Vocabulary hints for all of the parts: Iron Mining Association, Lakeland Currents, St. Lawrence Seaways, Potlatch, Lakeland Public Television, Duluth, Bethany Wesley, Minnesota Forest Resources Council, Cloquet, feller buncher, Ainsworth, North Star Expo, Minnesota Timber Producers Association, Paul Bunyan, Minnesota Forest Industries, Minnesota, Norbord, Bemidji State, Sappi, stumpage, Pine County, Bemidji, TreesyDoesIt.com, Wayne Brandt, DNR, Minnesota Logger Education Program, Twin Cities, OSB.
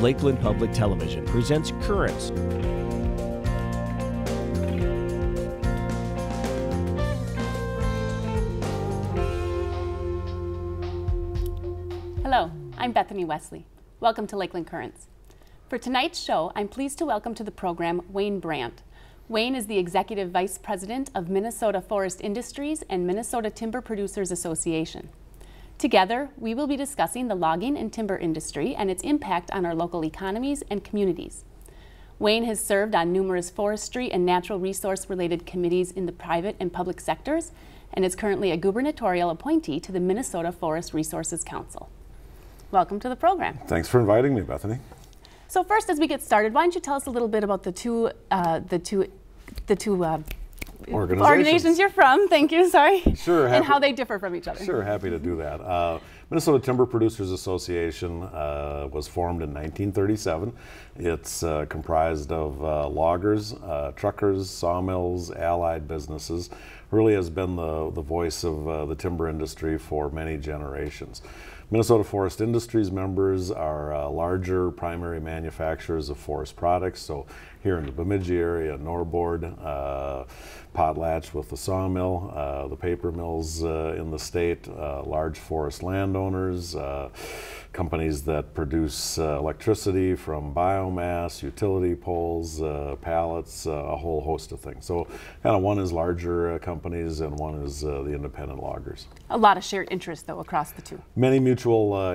Lakeland Public Television presents Currents. Hello, I'm Bethany Wesley. Welcome to Lakeland Currents. For tonight's show, I'm pleased to welcome to the program Wayne Brandt. Wayne is the Executive Vice President of Minnesota Forest Industries and Minnesota Timber Producers Association. Together, we will be discussing the logging and timber industry and its impact on our local economies and communities. Wayne has served on numerous forestry and natural resource-related committees in the private and public sectors and is currently a gubernatorial appointee to the Minnesota Forest Resources Council. Welcome to the program. Thanks for inviting me, Bethany. So first, as we get started, why don't you tell us a little bit about the two organizations you're from, thank you, sorry, sure, and how they differ from each other. Sure, happy to do that. Minnesota Timber Producers Association was formed in 1937. It's comprised of loggers, truckers, sawmills, allied businesses. Really has been the voice of the timber industry for many generations. Minnesota Forest Industries members are larger primary manufacturers of forest products, so here in the Bemidji area, Norbord, Potlatch with the sawmill, the paper mills in the state, large forest landowners, companies that produce electricity from biomass, utility poles, pallets, a whole host of things. So kind of one is larger companies and one is the independent loggers. A lot of shared interests though across the two. Many mutual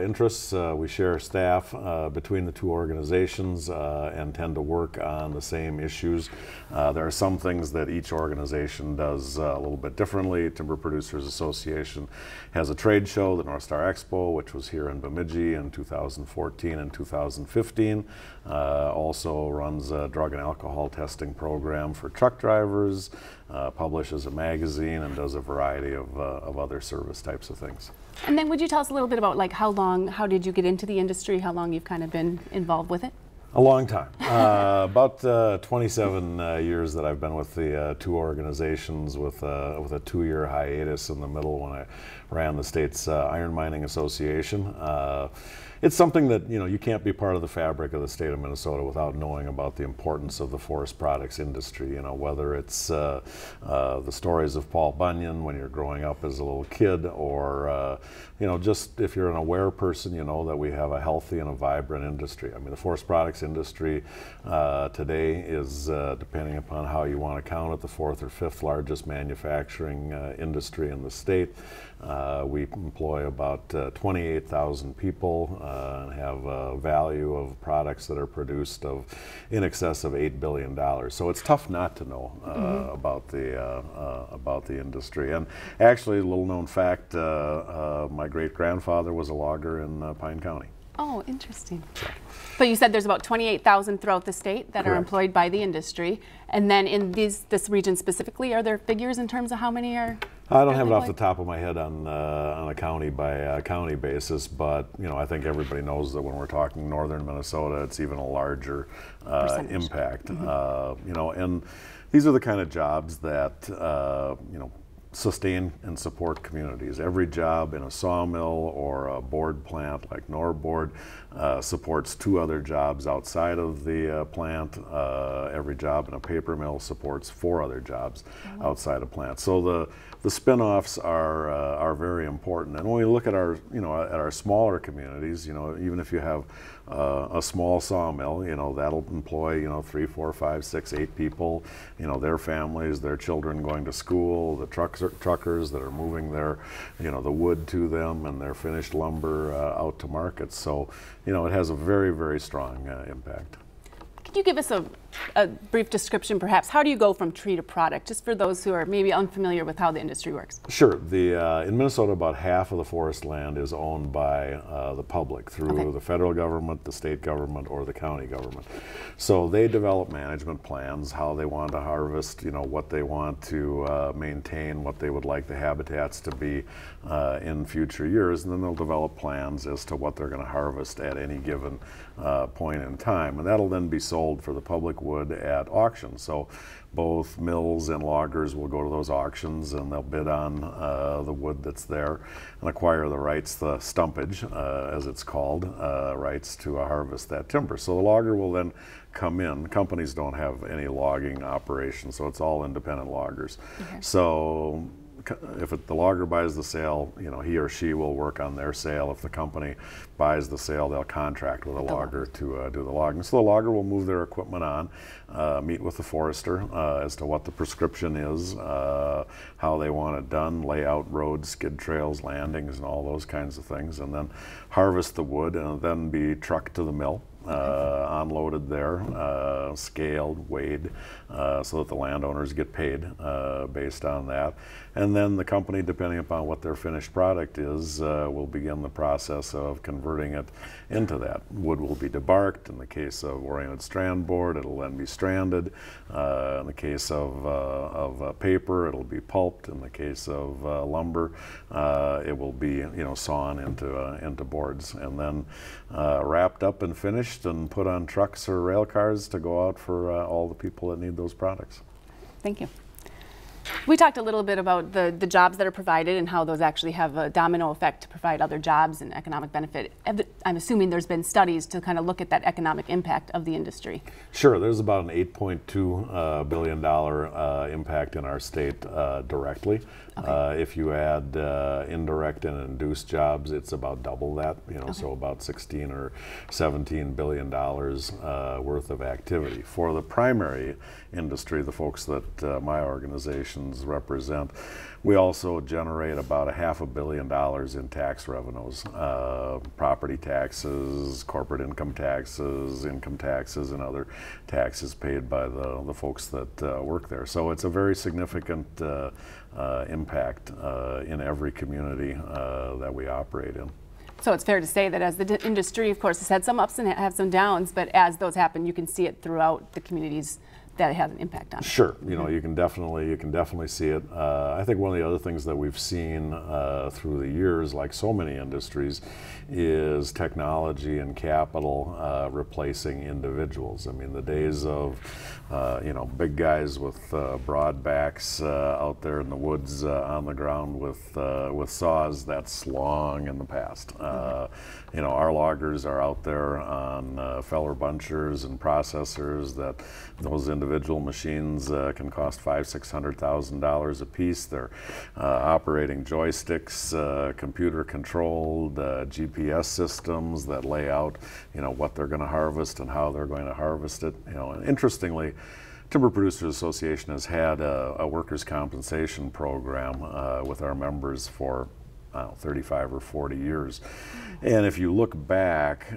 interests. We share staff between the two organizations and tend to work on the same issues. There are some things that each organization does a little bit differently. Timber Producers Association has a trade show, the North Star Expo, which was here in Bemidji in 2014 and 2015. Also runs a drug and alcohol testing program for truck drivers, publishes a magazine, and does a variety of other service types of things. And then would you tell us a little bit about like how did you get into the industry, how long you've kind of been involved with it? A long time. About 27 years that I've been with the two organizations, with a two-year hiatus in the middle when I ran the state's Iron Mining Association. It's something that, you know, you can't be part of the fabric of the state of Minnesota without knowing about the importance of the forest products industry. You know, whether it's the stories of Paul Bunyan when you're growing up as a little kid, or you know, just if you're an aware person, you know that we have a healthy and a vibrant industry. I mean, the forest products industry today is, depending upon how you want to count it, the fourth or fifth largest manufacturing industry in the state. We employ about 28,000 people and have a value of products that are produced of in excess of $8 billion. So it's tough not to know about the industry. And actually, a little known fact, my great-grandfather was a logger in Pine County. Oh, interesting. So you said there's about 28,000 throughout the state that Correct. Are employed by the industry. And then in this region specifically, are there figures in terms of how many are? I don't have it off the top of my head on a county by county basis, but you know, I think everybody knows that when we're talking northern Minnesota, it's even a larger impact. Mm-hmm. You know, and these are the kind of jobs that you know, sustain and support communities. Every job in a sawmill or a board plant like Norbord supports two other jobs outside of the plant. Every job in a paper mill supports four other jobs outside of plants. So the spin-offs are very important. And when we look at our, you know, at our smaller communities, you know, even if you have a small sawmill, you know, that'll employ, you know, 3, 4, 5, 6, 8 people, you know, their families, their children going to school, the truckers that are moving their, you know, the wood to them and their finished lumber out to market. So, you know, it has a very, very strong impact. Could you give us a brief description, perhaps? How do you go from tree to product, just for those who are maybe unfamiliar with how the industry works? Sure. In Minnesota, about half of the forest land is owned by the public through the federal government, the state government, or the county government. So they develop management plans, how they want to harvest, you know, what they want to maintain, what they would like the habitats to be in future years, and then they'll develop plans as to what they're going to harvest at any given point in time, and that'll then be sold for the public wood at auction. So both mills and loggers will go to those auctions and they'll bid on the wood that's there and acquire the rights, the stumpage, as it's called, rights to harvest that timber. So the logger will then come in. Companies don't have any logging operations, so it's all independent loggers. Okay. So if the logger buys the sale, you know, he or she will work on their sale. If the company buys the sale, they'll contract with a logger to do the logging. So the logger will move their equipment on, meet with the forester as to what the prescription is, how they want it done, lay out roads, skid trails, landings, and all those kinds of things, and then harvest the wood and then be trucked to the mill. Unloaded there, scaled, weighed, so that the landowners get paid based on that. And then the company, depending upon what their finished product is, will begin the process of converting it into that. Wood will be debarked. In the case of oriented strand board, it'll then be stranded. In the case of paper, it'll be pulped. In the case of lumber, it will be, you know, sawn into boards and then wrapped up and finished and put on trucks or rail cars to go out for all the people that need those products. Thank you. We talked a little bit about the jobs that are provided and how those actually have a domino effect to provide other jobs and economic benefit. I'm assuming there's been studies to kind of look at that economic impact of the industry. Sure, there's about an $8.2 billion impact in our state directly. Okay. If you add indirect and induced jobs, it's about double that, you know, okay. So about $16 or $17 billion worth of activity. For the primary industry, the folks that my organization represent, we also generate about $500 million in tax revenues, property taxes, corporate income taxes, and other taxes paid by the folks that work there. So it's a very significant impact in every community that we operate in. So it's fair to say that as the industry, of course, has had some ups and have some downs, but as those happen, you can see it throughout the communities that it has an impact on it. Sure, you know, you can definitely see it. I think one of the other things that we've seen through the years, like so many industries, is technology and capital replacing individuals. I mean, the days of you know, big guys with broad backs out there in the woods on the ground with saws, that's long in the past. You know, our loggers are out there on feller bunchers and processors that those individual machines can cost $500,000 to $600,000 a piece. They're operating joysticks, computer-controlled GPS systems that lay out, you know, what they're going to harvest and how they're going to harvest it. You know, and interestingly, Timber Producers Association has had a workers' compensation program with our members for 35 or 40 years. And if you look back,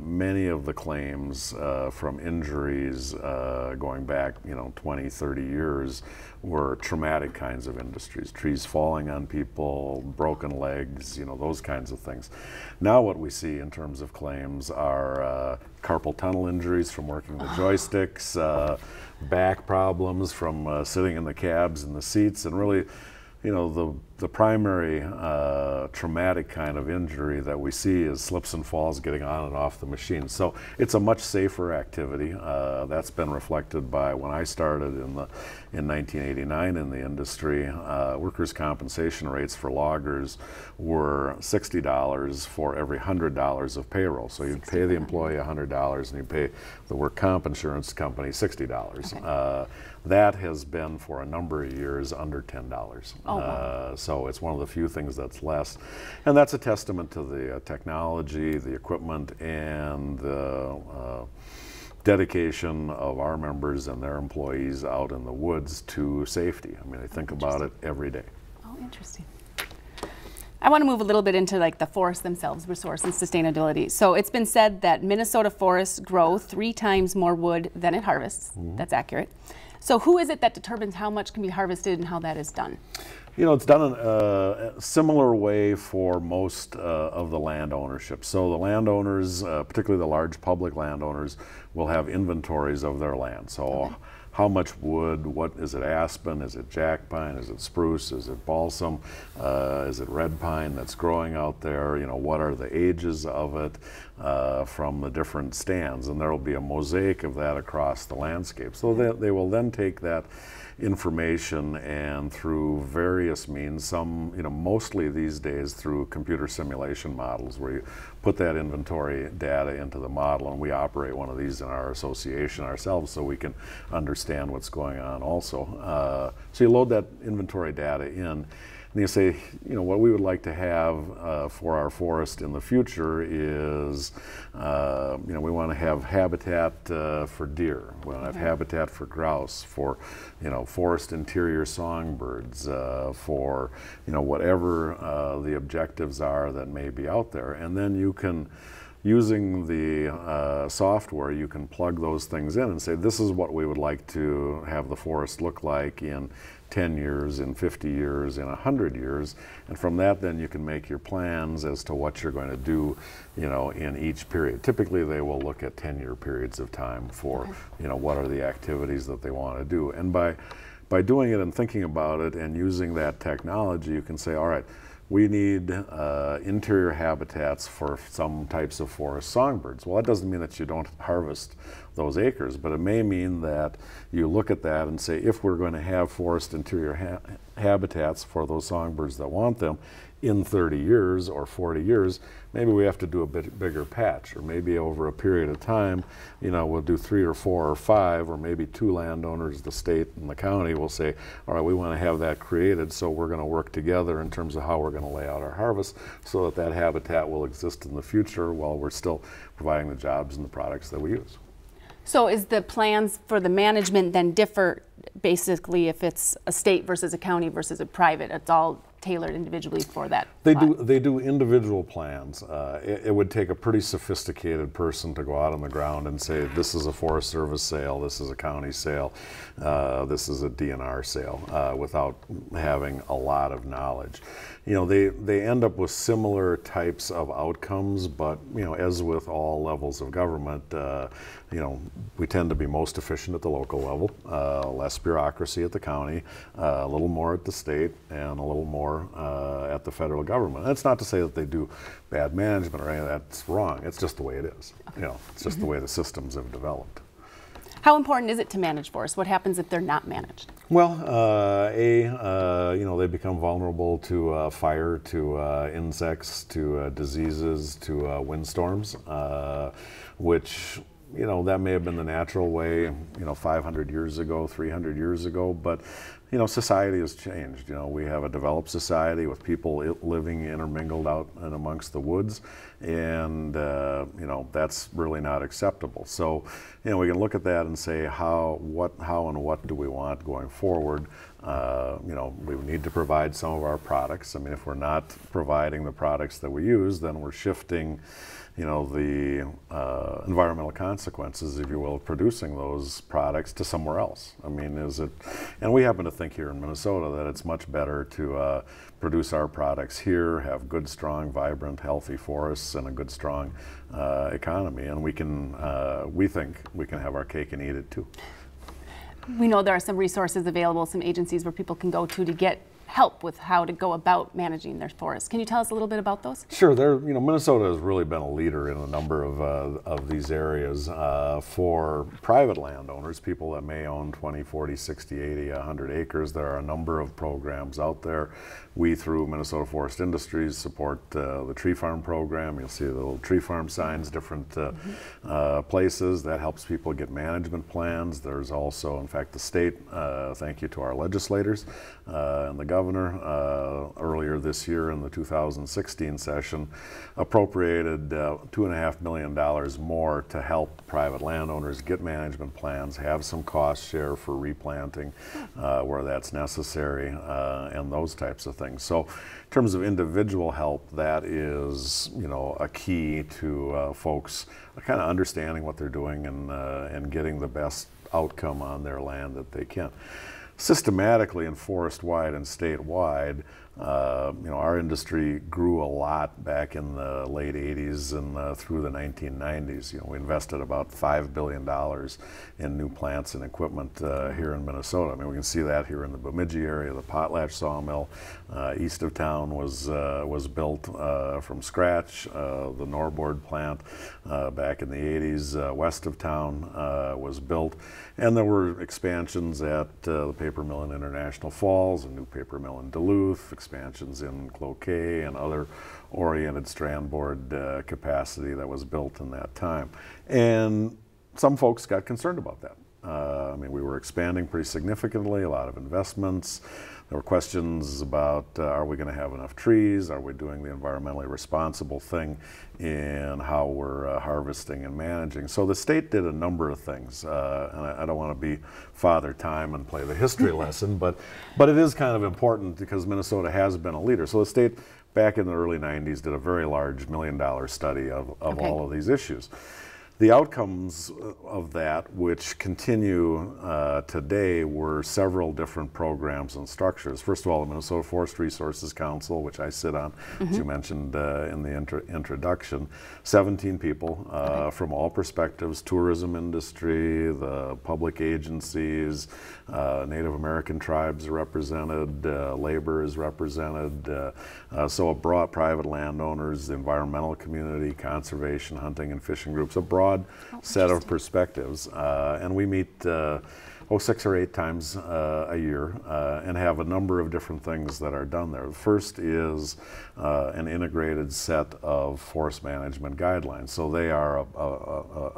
many of the claims from injuries going back, you know, 20, 30 years were traumatic kinds of industries, trees falling on people, broken legs, you know, those kinds of things. Now what we see in terms of claims are carpal tunnel injuries from working with joysticks, back problems from sitting in the cabs and the seats, and really, you know, the primary traumatic kind of injury that we see is slips and falls getting on and off the machine. So it's a much safer activity. That's been reflected by when I started in 1989 in the industry, workers' compensation rates for loggers were $60 for every $100 of payroll. So you'd pay the employee $100 and you'd pay the work comp insurance company $60. Okay. That has been for a number of years under $10. Oh, wow. So it's one of the few things that's less, and that's a testament to the technology, the equipment, and the dedication of our members and their employees out in the woods to safety. I mean, I think about it every day. Oh, interesting. I want to move a little bit into like the forests themselves, resource and sustainability. So it's been said that Minnesota forests grow 3 times more wood than it harvests. Mm-hmm. That's accurate. So who is it that determines how much can be harvested and how that is done? You know, it's done in a similar way for most of the land ownership. So the landowners, particularly the large public landowners, will have inventories of their land. So okay. How much wood, what is it, aspen, is it jack pine, is it spruce, is it balsam, is it red pine that's growing out there, you know, what are the ages of it, from the different stands, and there will be a mosaic of that across the landscape. So they will then take that information and through various means, some, you know, mostly these days through computer simulation models where you put that inventory data into the model, and we operate one of these in our association ourselves so we can understand what's going on also. So you load that inventory data in. And you say, you know, what we would like to have for our forest in the future is, you know, we want to have habitat for deer, we want to have habitat for grouse, for, you know, forest interior songbirds, for, you know, whatever the objectives are that may be out there. And then you can, using the software, you can plug those things in and say, this is what we would like to have the forest look like in 10 years, in 50 years, in 100 years. And from that, then you can make your plans as to what you're going to do, you know, in each period. Typically, they will look at 10-year periods of time for, you know, what are the activities that they want to do. And by doing it and thinking about it and using that technology, you can say, all right, we need interior habitats for some types of forest songbirds. Well, that doesn't mean that you don't harvest those acres, but it may mean that you look at that and say, if we're going to have forest interior habitats for those songbirds that want them in 30 years or 40 years, maybe we have to do a bit bigger patch, or maybe over a period of time, you know, we'll do 3 or 4 or 5, or maybe 2 landowners, the state and the county, will say, all right, we want to have that created, so we're going to work together in terms of how we're going to lay out our harvest so that that habitat will exist in the future while we're still providing the jobs and the products that we use. So is the plans for the management then differ, basically, if it's a state versus a county versus a private? It's all tailored individually for that plot. They do individual plans. It would take a pretty sophisticated person to go out on the ground and say, this is a Forest Service sale, this is a county sale, this is a DNR sale, without having a lot of knowledge. You know, they end up with similar types of outcomes, but, you know, as with all levels of government, you know, we tend to be most efficient at the local level, less bureaucracy at the county, a little more at the state, and a little more at the federal government. And that's not to say that they do bad management or anything, that's wrong. It's just the way it is. You know, it's just the way the systems have developed. How important is it to manage forests? What happens if they're not managed? Well, you know, they become vulnerable to fire, to insects, to diseases, to windstorms, which, you know, that may have been the natural way, you know, 500 years ago, 300 years ago, but, you know, society has changed. You know, we have a developed society with people living intermingled out and amongst the woods, and, you know, that's really not acceptable. So, you know, we can look at that and say, how and what do we want going forward? You know, we need to provide some of our products. I mean, if we're not providing the products that we use, then we're shifting, you know, the environmental consequences, if you will, of producing those products to somewhere else. I mean, is it, and we happen to think here in Minnesota that it's much better to produce our products here, have good, strong, vibrant, healthy forests and a good, strong economy. And we can, we think we can have our cake and eat it too. We know there are some resources available, some agencies where people can go to get help with how to go about managing their forests. Can you tell us a little bit about those? Sure. There, you know, Minnesota has really been a leader in a number of these areas for private landowners, people that may own 20, 40, 60, 80, 100 acres. There are a number of programs out there. We, through Minnesota Forest Industries, support the tree farm program. You'll see the little tree farm signs, different places. That helps people get management plans. There's also, in fact, the state, thank you to our legislators and the government. Earlier this year in the 2016 session, appropriated $2.5 million more to help private landowners get management plans, have some cost share for replanting where that's necessary, and those types of things. So in terms of individual help, that is, you know, a key to folks kind of understanding what they're doing and getting the best outcome on their land that they can. Systematically and forest-wide and state-wide, You know, our industry grew a lot back in the late 80s and through the 1990s. You know, we invested about $5 billion in new plants and equipment here in Minnesota. I mean, we can see that here in the Bemidji area. The Potlatch sawmill east of town was built from scratch. The Norbord plant back in the 80s west of town was built. And there were expansions at the paper mill in International Falls, a new paper mill in Duluth, expansions in Cloquet and other oriented strand board capacity that was built in that time. And some folks got concerned about that. I mean, we were expanding pretty significantly, a lot of investments. There were questions about, are we going to have enough trees? Are we doing the environmentally responsible thing in how we're harvesting and managing? So the state did a number of things, and I don't want to be Father Time and play the history lesson, but it is kind of important because Minnesota has been a leader. So the state, back in the early 90s, did a very large $1 million study of all of these issues. The outcomes of that, which continue today, were several different programs and structures. First of all, the Minnesota Forest Resources Council, which I sit on, as you mentioned in the introduction, 17 people from all perspectives, tourism industry, the public agencies, Native American tribes are represented, labor is represented, so a broad, private landowners, the environmental community, conservation, hunting and fishing groups, a broad set of perspectives, and we meet 6 or 8 times a year and have a number of different things that are done there. The first is an integrated set of forest management guidelines. So they are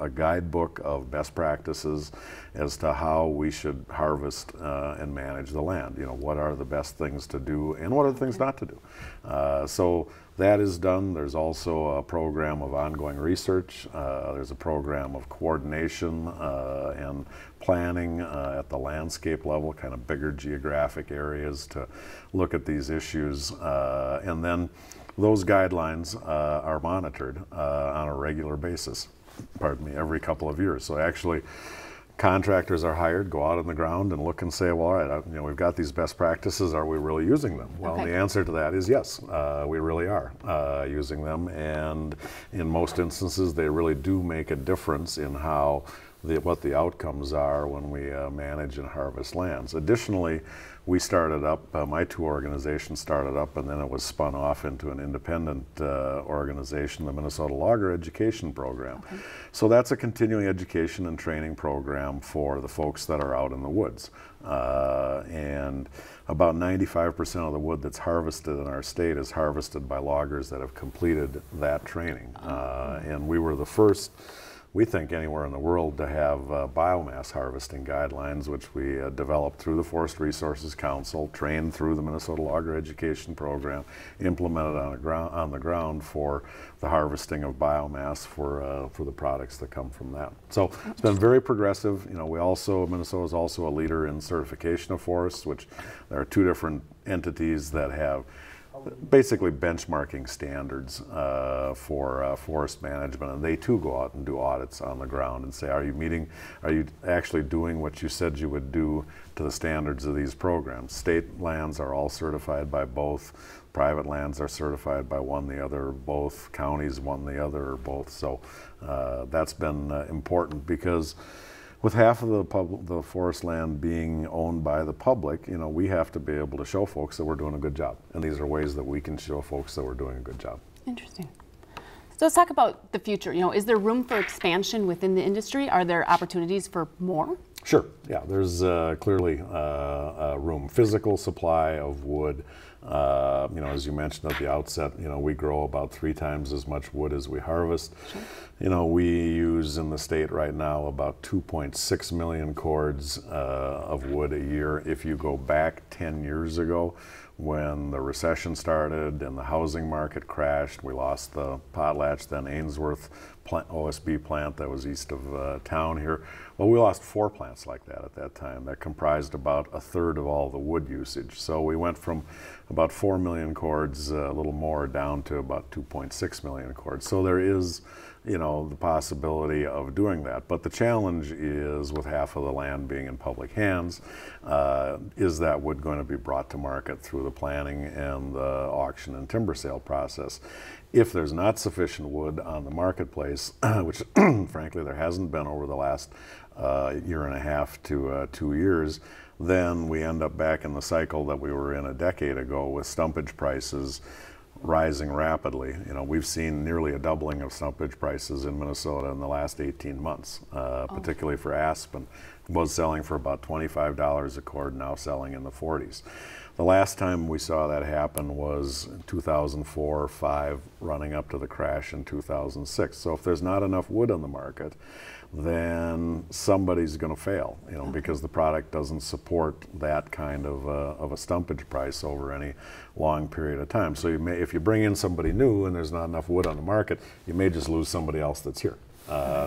a guidebook of best practices as to how we should harvest and manage the land. You know, what are the best things to do and what are the things not to do. So that is done. There's also a program of ongoing research. There's a program of coordination and planning at the landscape level, kind of bigger geographic areas to look at these issues. And then those guidelines are monitored on a regular basis, pardon me, every couple of years. So actually, contractors are hired, go out on the ground and look and say, well, all right, you know, we've got these best practices, are we really using them? Well, the answer to that is yes, we really are using them, and in most instances they really do make a difference in how what the outcomes are when we manage and harvest lands. Additionally, we started up, my two organizations started up, and then it was spun off into an independent organization, the Minnesota Logger Education Program. So that's a continuing education and training program for the folks that are out in the woods. And about 95% of the wood that's harvested in our state is harvested by loggers that have completed that training. And we were the first, we think, anywhere in the world to have biomass harvesting guidelines, which we developed through the Forest Resources Council, trained through the Minnesota Logger Education Program, implemented on the ground for the harvesting of biomass for the products that come from that. So it's been very progressive. You know, we also, Minnesota is also a leader in certification of forests, which there are two different entities that have basically benchmarking standards for forest management, and they too go out and do audits on the ground and say, are you meeting, are you actually doing what you said you would do to the standards of these programs? State lands are all certified by both, private lands are certified by one, the other, or both, counties one, the other, or both. So that's been important because with half of the forest land being owned by the public, you know, we have to be able to show folks that we're doing a good job. And these are ways that we can show folks that we're doing a good job. Interesting. So let's talk about the future. You know, is there room for expansion within the industry? Are there opportunities for more? Sure, yeah, there's clearly room. Physical supply of wood, you know, as you mentioned at the outset, you know, we grow about 3 times as much wood as we harvest. Sure. You know, we use in the state right now about 2.6 million cords of wood a year. If you go back 10 years ago, when the recession started and the housing market crashed, we lost the Potlatch, then Ainsworth plant, OSB plant that was east of town here. Well, we lost 4 plants like that at that time. That comprised about 1/3 of all the wood usage. So we went from about 4 million cords, a little more, down to about 2.6 million cords. So there is, you know, the possibility of doing that. But the challenge is, with half of the land being in public hands, is that wood going to be brought to market through the planning and the auction and timber sale process? If there's not sufficient wood on the marketplace, which frankly there hasn't been over the last year and a half to 2 years, then we end up back in the cycle that we were in a decade ago, with stumpage prices rising rapidly. You know, we've seen nearly a doubling of stumpage prices in Minnesota in the last 18 months, particularly for aspen. It was selling for about $25 a cord, now selling in the 40s. The last time we saw that happen was 2004 or 5, running up to the crash in 2006. So if there's not enough wood on the market, then somebody's going to fail, you know, because the product doesn't support that kind of a stumpage price over any long period of time. So you may, if you bring in somebody new and there's not enough wood on the market, you may just lose somebody else that's here.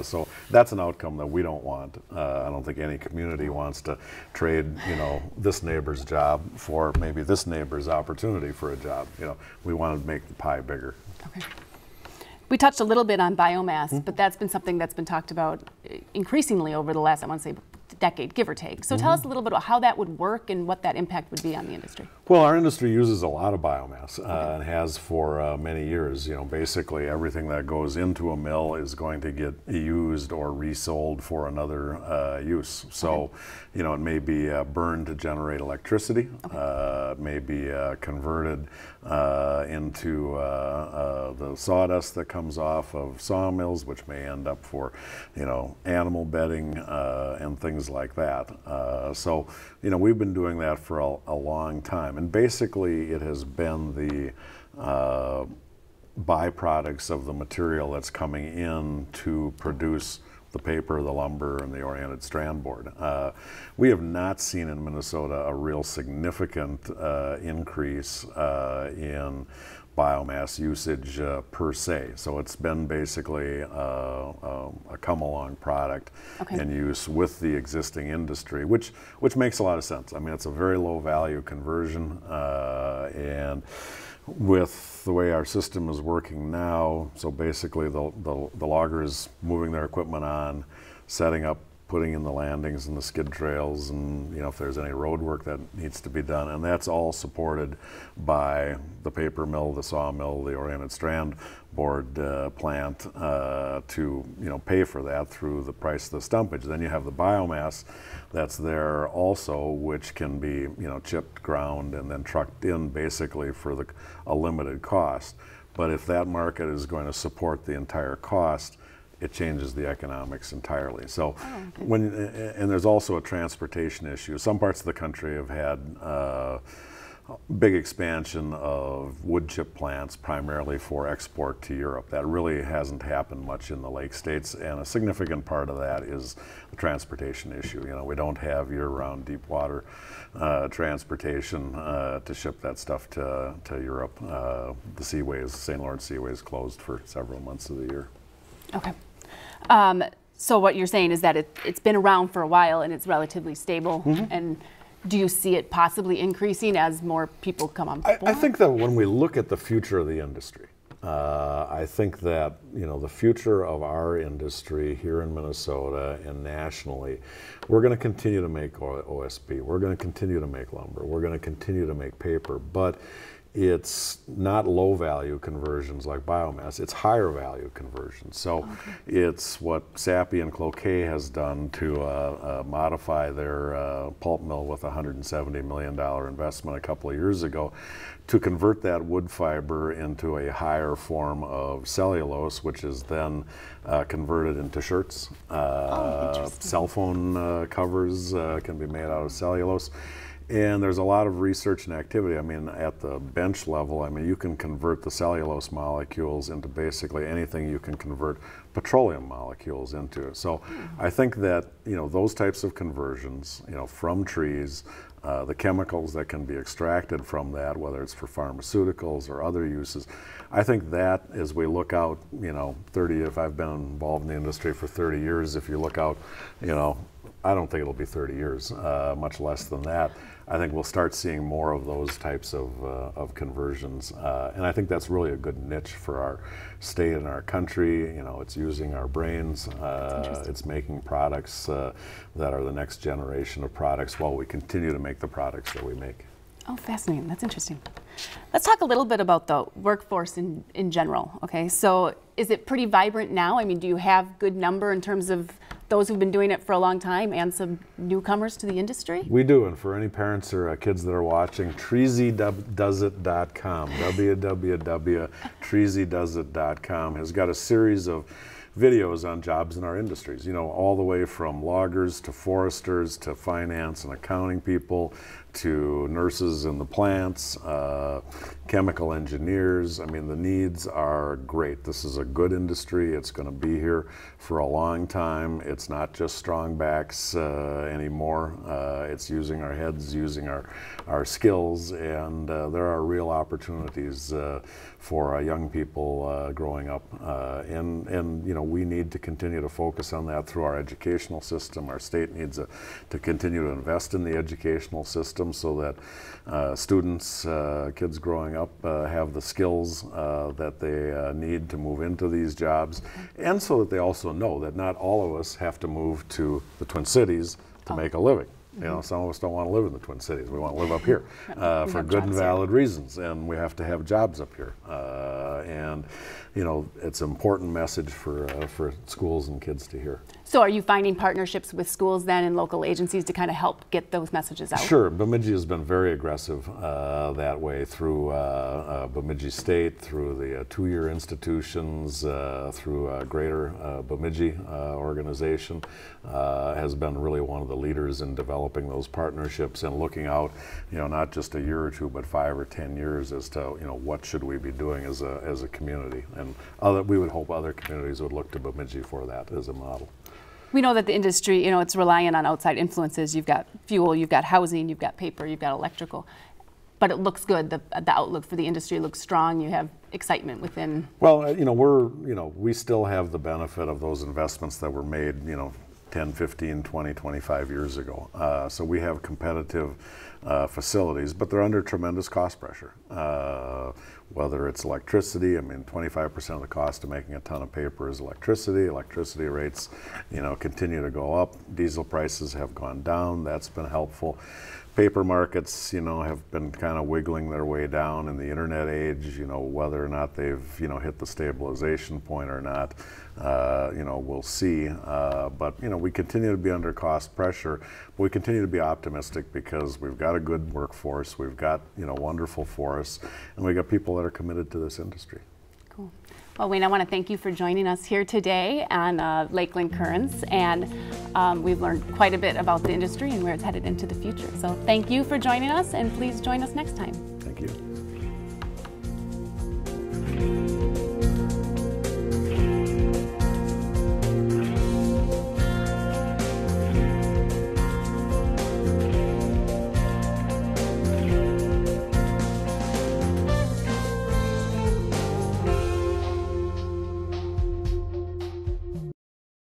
So that's an outcome that we don't want. I don't think any community wants to trade, you know, this neighbor's job for maybe this neighbor's opportunity for a job. You know, we want to make the pie bigger. Okay. We touched a little bit on biomass, but that's been something that's been talked about increasingly over the last, I want to say, decade, give or take. So tell us a little bit about how that would work and what that impact would be on the industry. Well, our industry uses a lot of biomass and has for many years. You know, basically everything that goes into a mill is going to get used or resold for another use. So, you know, it may be burned to generate electricity, it may be converted into the sawdust that comes off of sawmills, which may end up for, you know, animal bedding and things like that. So, you know, we've been doing that for a long time, and basically it has been the byproducts of the material that's coming in to produce the paper, the lumber, and the oriented strand board. We have not seen in Minnesota a real significant increase in biomass usage per se. So it's been basically a come-along product in use with the existing industry, which makes a lot of sense. I mean, it's a very low-value conversion, and with the way our system is working now, so basically the logger is moving their equipment on, setting up, putting in the landings and the skid trails, and, you know, if there's any road work that needs to be done, and that's all supported by the paper mill, the sawmill, the oriented strand board plant to, you know, pay for that through the price of the stumpage. Then you have the biomass that's there also, which can be, you know, chipped, ground, and then trucked in basically for a limited cost. But if that market is going to support the entire cost, it changes the economics entirely. So, and there's also a transportation issue. Some parts of the country have had big expansion of wood chip plants, primarily for export to Europe. That really hasn't happened much in the Lake States, and a significant part of that is the transportation issue. You know, we don't have year-round deep water transportation to ship that stuff to Europe. The Seaways, St. Lawrence Seaways, closed for several months of the year. Okay. So what you're saying is that it's been around for a while and it's relatively stable. And do you see it possibly increasing as more people come on board? I think that when we look at the future of the industry, I think that, you know, the future of our industry here in Minnesota and nationally, we're going to continue to make OSB. We're going to continue to make lumber. We're going to continue to make paper. But it's not low value conversions like biomass, it's higher value conversions. So it's what Sappi and Cloquet has done to modify their pulp mill with a $170 million investment a couple of years ago to convert that wood fiber into a higher form of cellulose, which is then converted into shirts. Cell phone covers can be made out of cellulose. And there's a lot of research and activity. I mean, at the bench level, I mean, you can convert the cellulose molecules into basically anything you can convert petroleum molecules into. So I think that, you know, those types of conversions, you know, from trees, the chemicals that can be extracted from that, whether it's for pharmaceuticals or other uses, I think that as we look out, you know, 30, if I've been involved in the industry for 30 years, if you look out, you know, I don't think it'll be 30 years, much less than that. I think we'll start seeing more of those types of conversions, and I think that's really a good niche for our state and our country. You know, it's using our brains, it's making products that are the next generation of products while we continue to make the products that we make. Oh, fascinating. That's interesting. Let's talk a little bit about the workforce in general. Okay, so is it pretty vibrant now? I mean, do you have good number in terms of those who've been doing it for a long time and some newcomers to the industry? We do, and for any parents or kids that are watching, TreesyDoesIt.com, www.TreesyDoesIt.com has got a series of videos on jobs in our industries, you know, all the way from loggers to foresters to finance and accounting people to nurses in the plants, chemical engineers. I mean, the needs are great. This is a good industry. It's going to be here for a long time. It's not just strong backs anymore. It's using our heads, using our skills, and there are real opportunities for young people growing up. And you know, we need to continue to focus on that through our educational system. Our state needs to continue to invest in the educational system, so that students, kids growing up, have the skills that they need to move into these jobs, and so that they also know that not all of us have to move to the Twin Cities to make a living. You know, some of us don't want to live in the Twin Cities. We want to live up here for good and valid reasons, and we have to have jobs up here. And you know, it's an important message for schools and kids to hear. So, are you finding partnerships with schools then and local agencies to kind of help get those messages out? Sure, Bemidji has been very aggressive that way through Bemidji State, through the two-year institutions, through Greater Bemidji organization, has been really one of the leaders in developing those partnerships and looking out, you know, not just a year or two, but 5 or 10 years as to, you know, what should we be doing as a community, and we would hope other communities would look to Bemidji for that as a model. We know that the industry, you know, it's reliant on outside influences. You've got fuel, you've got housing, you've got paper, you've got electrical. But it looks good. The outlook for the industry looks strong. You have excitement within. Well, you know, we still have the benefit of those investments that were made, you know, 10, 15, 20, 25 years ago. So we have competitive facilities, but they're under tremendous cost pressure. Whether it's electricity, I mean, 25% of the cost of making a ton of paper is electricity. Electricity rates, you know, continue to go up. Diesel prices have gone down. That's been helpful. Paper markets, you know, have been kind of wiggling their way down in the internet age. You know, whether or not they've, you know, hit the stabilization point or not, you know, we'll see. But, you know, we continue to be under cost pressure, but we continue to be optimistic because we've got a good workforce, we've got, you know, wonderful forests, and we've got people that are committed to this industry. Cool. Well, Wayne, I want to thank you for joining us here today on Lakeland Currents, and we've learned quite a bit about the industry and where it's headed into the future. So thank you for joining us, and please join us next time. Thank you.